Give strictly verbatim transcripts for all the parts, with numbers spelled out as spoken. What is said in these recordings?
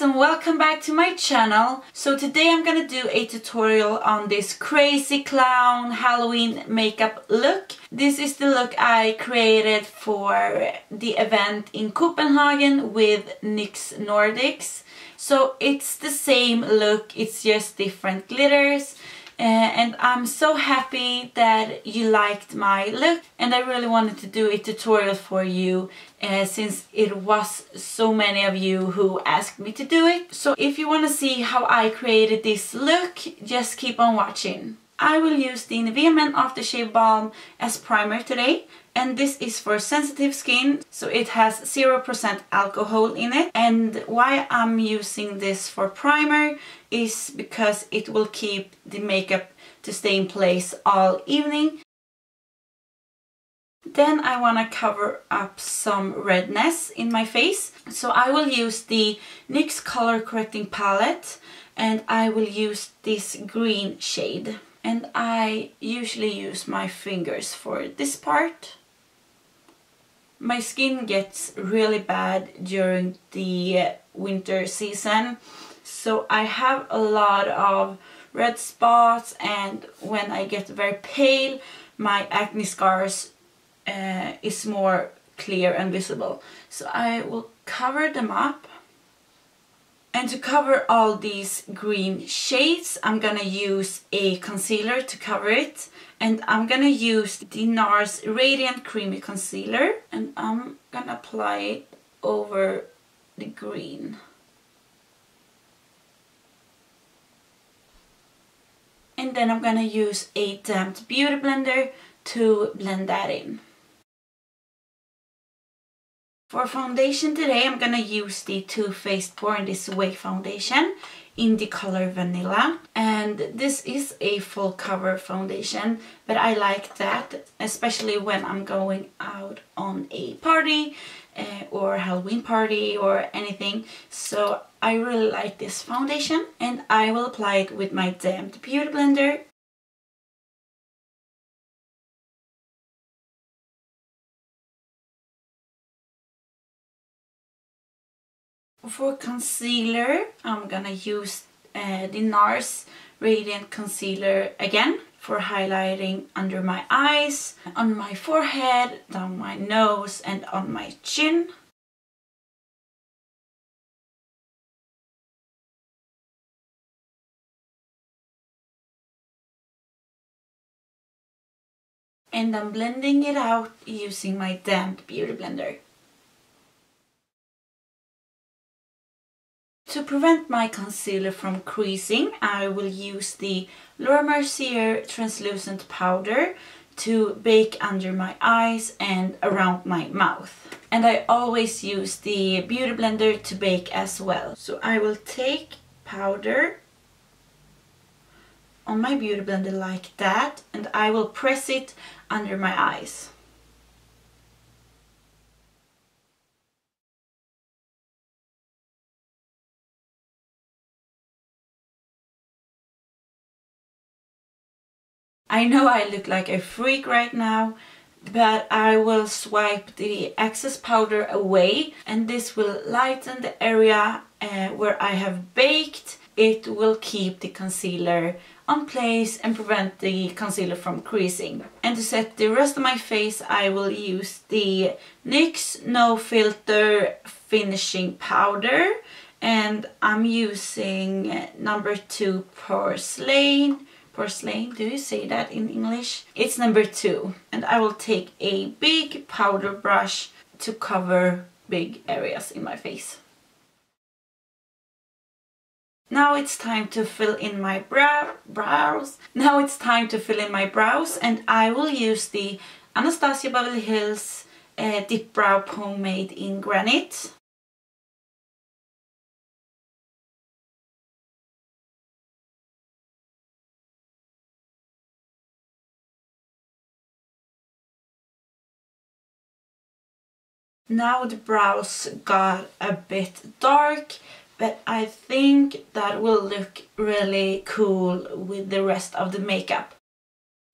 guys, and welcome back to my channel. So today I'm gonna do a tutorial on this crazy clown Halloween makeup look. This is the look I created for the event in Copenhagen with N Y X Nordics. So it's the same look, it's just different glitters. Uh, and I'm so happy that you liked my look, and I really wanted to do a tutorial for you uh, since it was so many of you who asked me to do it. So if you want to see how I created this look, just keep on watching. I will use the Nivea Men Aftershave Balm as primer today, and this is for sensitive skin, so it has zero percent alcohol in it. And why I'm using this for primer is because it will keep the makeup to stay in place all evening. Then I want to cover up some redness in my face, so I will use the N Y X Color Correcting Palette, and I will use this green shade. And I usually use my fingers for this part. My skin gets really bad during the winter season, so I have a lot of red spots, and when I get very pale, my acne scars uh, is more clear and visible. So I will cover them up. And to cover all these green shades, I'm gonna use a concealer to cover it. And I'm gonna use the NARS Radiant Creamy Concealer. And I'm gonna apply it over the green. And then I'm gonna use a damp beauty blender to blend that in. For foundation today, I'm gonna use the Too Faced Born This Way foundation in the color Vanilla. And this is a full cover foundation, but I like that, especially when I'm going out on a party uh, or Halloween party or anything. So I really like this foundation, and I will apply it with my damp beauty blender. For concealer, I'm gonna use uh, the NARS Radiant Concealer again for highlighting under my eyes, on my forehead, down my nose, and on my chin. And I'm blending it out using my damp beauty blender. To prevent my concealer from creasing, I will use the Laura Mercier Translucent Powder to bake under my eyes and around my mouth. And I always use the Beauty Blender to bake as well. So I will take powder on my Beauty Blender like that, and I will press it under my eyes. I know I look like a freak right now, but I will swipe the excess powder away, and this will lighten the area uh, where I have baked. It will keep the concealer on place and prevent the concealer from creasing. And to set the rest of my face, I will use the N Y X No Filter Finishing Powder, and I'm using number two Porcelain. Porcelain, do you say that in English? It's number two, and I will take a big powder brush to cover big areas in my face. Now it's time to fill in my brow, brows. Now it's time to fill in my brows, and I will use the Anastasia Beverly Hills uh, Dipbrow Pomade in Granite. Now the brows got a bit dark, but I think that will look really cool with the rest of the makeup.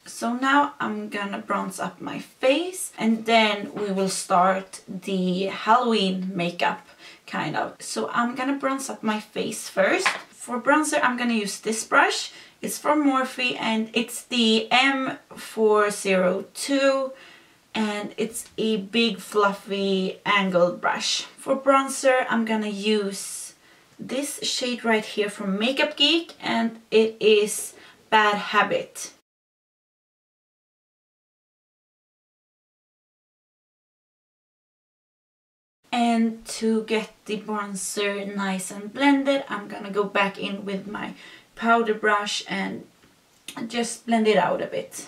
So now I'm gonna bronze up my face, and then we will start the Halloween makeup kind of. So I'm gonna bronze up my face first. For bronzer, I'm gonna use this brush. It's from Morphe and it's the M four oh two and it's a big fluffy angled brush. For bronzer, I'm gonna use this shade right here from Makeup Geek and it is Bad Habit. And to get the bronzer nice and blended, I'm gonna go back in with my powder brush and just blend it out a bit.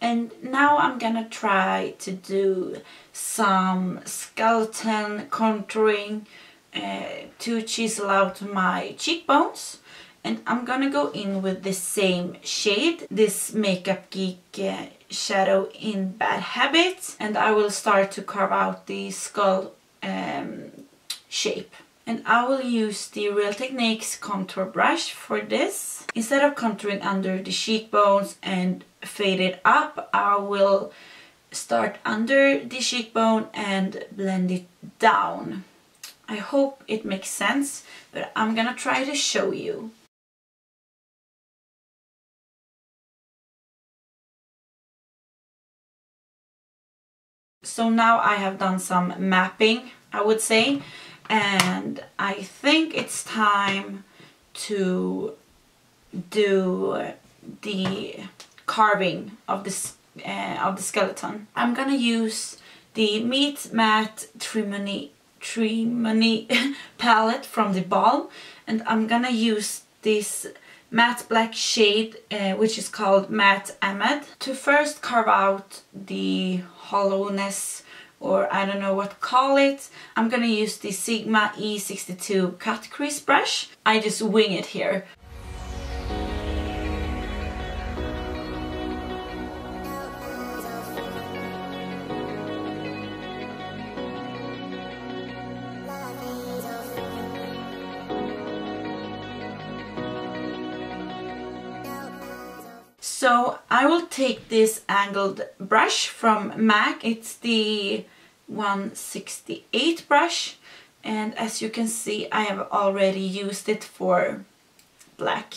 And now I'm gonna try to do some skeleton contouring uh, to chisel out my cheekbones. And I'm gonna go in with the same shade, this Makeup Geek uh, shadow in Bad Habit, and I will start to carve out the skull um, shape. And I will use the Real Techniques contour brush for this. Instead of contouring under the cheekbones and fade it up, I will start under the cheekbone and blend it down. I hope it makes sense, but I'm gonna try to show you. So now I have done some mapping, I would say, and I think it's time to do the carving of this uh, of the skeleton. I'm gonna use the Meet Matt(e) Trimony Trimony palette from the Balm, and I'm gonna use this matte black shade, uh, which is called Matte Ahmed, to first carve out the hollowness, or I don't know what to call it. I'm gonna use the Sigma E sixty-two cut crease brush. I just wing it here. So I will take this angled brush from M A C, it's the one sixty-eight brush, and as you can see I have already used it for black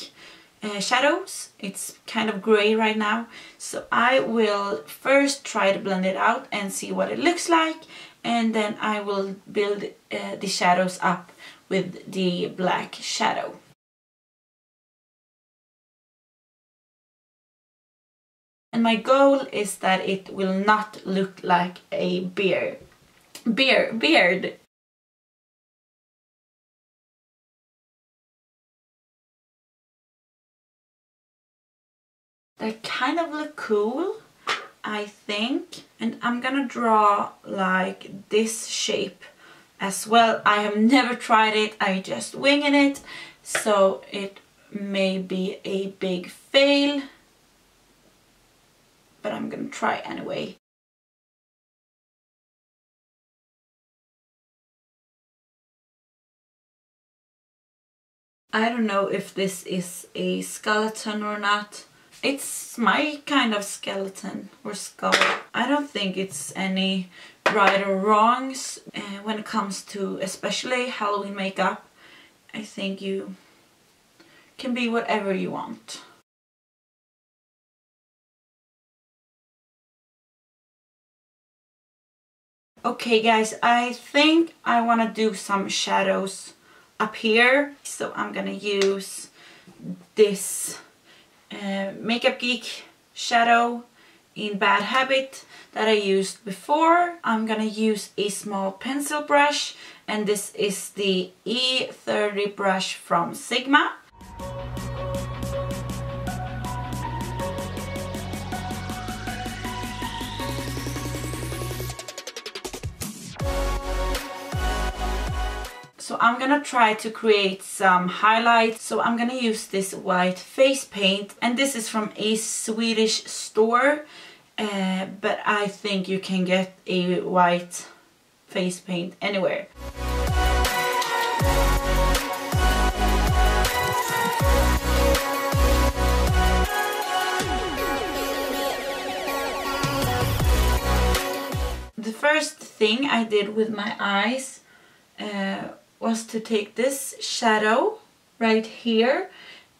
uh, shadows. It's kind of grey right now, so I will first try to blend it out and see what it looks like, and then I will build uh, the shadows up with the black shadow. And my goal is that it will not look like a beard. Beard, beard. That kind of look cool, I think. And I'm gonna draw like this shape as well. I have never tried it, I just winging it. So it may be a big fail, but I'm gonna try anyway. I don't know if this is a skeleton or not. It's my kind of skeleton or skull. I don't think it's any right or wrongs uh, when it comes to especially Halloween makeup. I think you can be whatever you want. Okay guys, I think I want to do some shadows up here. So I'm going to use this uh, Makeup Geek shadow in Bad Habit that I used before. I'm going to use a small pencil brush, and this is the E thirty brush from Sigma. So I'm gonna try to create some highlights. So I'm gonna use this white face paint, and this is from a Swedish store, uh, but I think you can get a white face paint anywhere. The first thing I did with my eyes uh, was to take this shadow right here,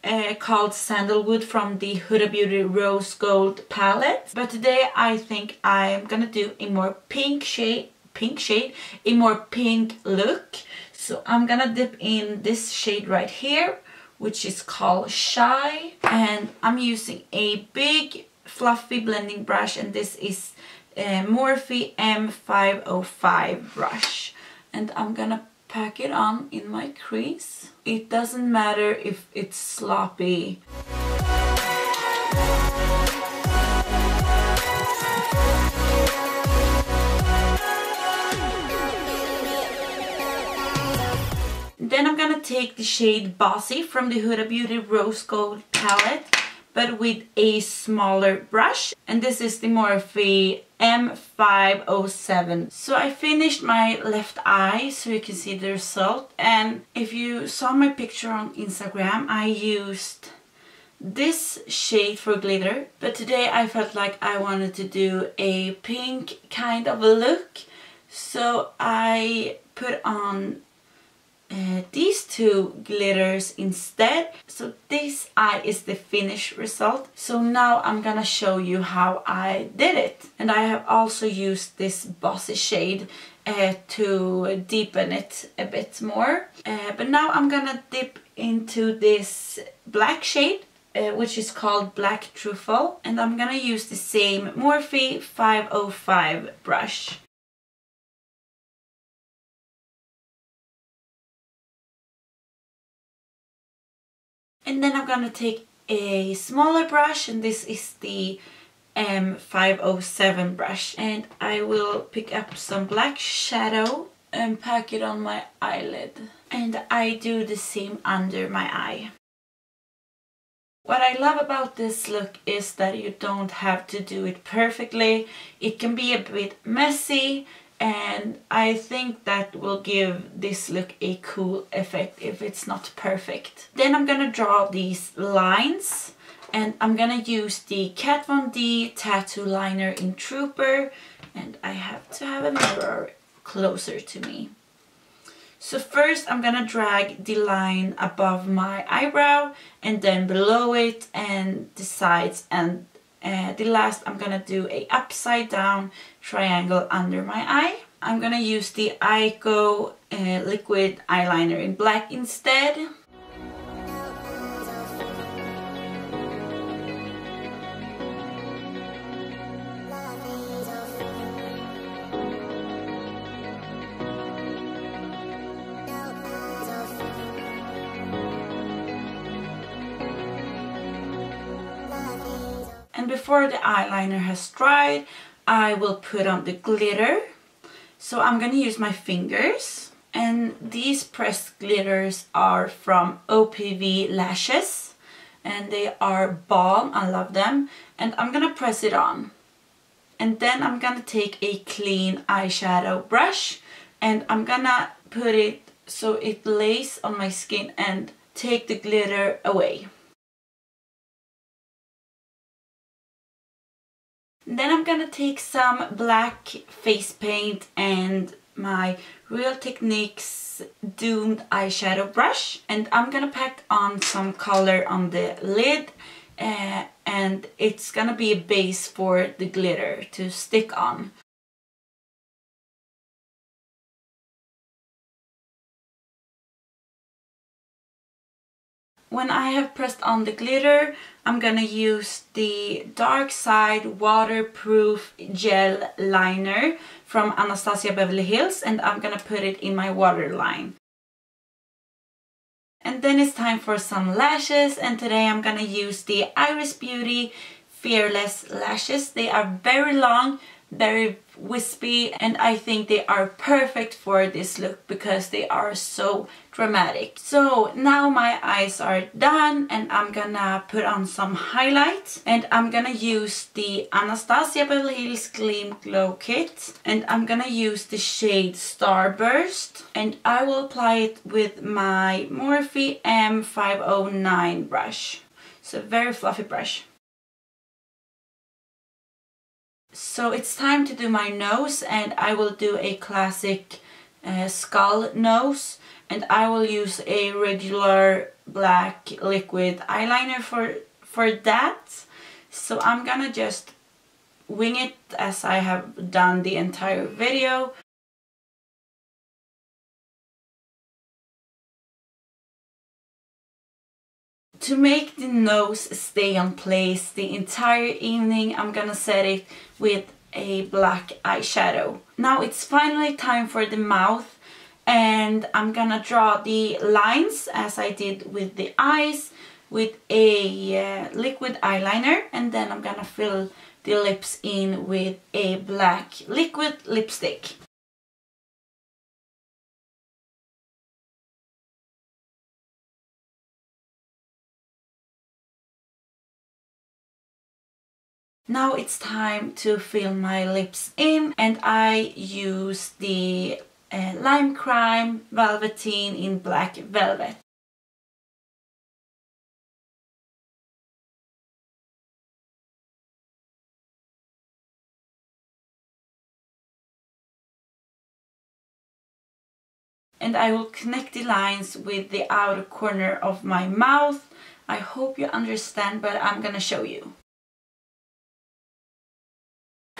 uh, called Sandalwood, from the Huda Beauty Rose Gold Palette. But today I think I'm gonna do a more pink shade, pink shade, a more pink look. So I'm gonna dip in this shade right here, which is called Shy, and I'm using a big fluffy blending brush, and this is a Morphe M five oh five brush, and I'm gonna pack it on in my crease. It doesn't matter if it's sloppy. Then I'm gonna take the shade Bossy from the Huda Beauty Rose Gold Palette, but with a smaller brush, and this is the Morphe M five oh seven. So I finished my left eye, so you can see the result. And if you saw my picture on Instagram, I used this shade for glitter, but today I felt like I wanted to do a pink kind of a look, so I put on Uh, these two glitters instead. So this eye is the finished result. So now I'm gonna show you how I did it. And I have also used this Bossy shade uh, to deepen it a bit more. Uh, but now I'm gonna dip into this black shade, uh, which is called Black Truffle. And I'm gonna use the same Morphe five oh five brush. And then I'm gonna take a smaller brush, and this is the M five oh seven brush. And I will pick up some black shadow and pack it on my eyelid. And I do the same under my eye. What I love about this look is that you don't have to do it perfectly. It can be a bit messy, and I think that will give this look a cool effect if it's not perfect. Then I'm gonna draw these lines, and I'm gonna use the Kat Von D Tattoo Liner in Trooper, and I have to have a mirror closer to me. So first I'm gonna drag the line above my eyebrow and then below it and the sides, and Uh, the last I'm gonna do a upside down triangle under my eye. I'm gonna use the Eyeko uh, liquid eyeliner in black instead. And before the eyeliner has dried, I will put on the glitter. So I'm going to use my fingers. And these pressed glitters are from O P V Lashes. And they are balm, I love them. And I'm going to press it on. And then I'm going to take a clean eyeshadow brush. And I'm going to put it so it lays on my skin and take the glitter away. Then I'm gonna take some black face paint and my Real Techniques Doomed eyeshadow brush, and I'm gonna pack on some color on the lid, uh, and it's gonna be a base for the glitter to stick on. When I have pressed on the glitter, I'm gonna use the Dark Side Waterproof Gel Liner from Anastasia Beverly Hills, and I'm gonna put it in my waterline. And then it's time for some lashes, and today I'm gonna use the Eyeris Beauty Fearless Lashes. They are very long, very wispy, and I think they are perfect for this look because they are so dramatic. So now my eyes are done, and I'm gonna put on some highlights, and I'm gonna use the Anastasia Beverly Hills Gleam Glow Kit, and I'm gonna use the shade Starburst, and I will apply it with my Morphe M five oh nine brush. It's a very fluffy brush. So it's time to do my nose, and I will do a classic uh, skull nose, and I will use a regular black liquid eyeliner for, for that. So I'm gonna just wing it as I have done the entire video. To make the nose stay on place the entire evening, I'm gonna set it with a black eyeshadow. Now it's finally time for the mouth, and I'm gonna draw the lines as I did with the eyes with a uh, liquid eyeliner, and then I'm gonna fill the lips in with a black liquid lipstick. Now it's time to fill my lips in, and I use the uh, Lime Crime Velveteen in Black Velvet. And I will connect the lines with the outer corner of my mouth. I hope you understand, but I'm gonna show you.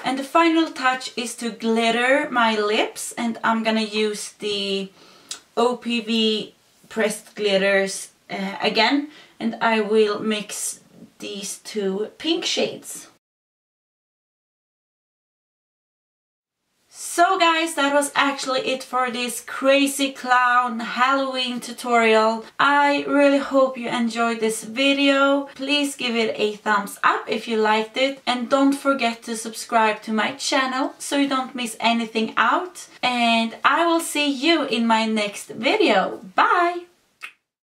And the final touch is to glitter my lips, and I'm gonna use the O P V pressed glitters uh, again, and I will mix these two pink shades. So guys, that was actually it for this crazy clown Halloween tutorial. I really hope you enjoyed this video. Please give it a thumbs up if you liked it, and don't forget to subscribe to my channel so you don't miss anything out. And I will see you in my next video. Bye!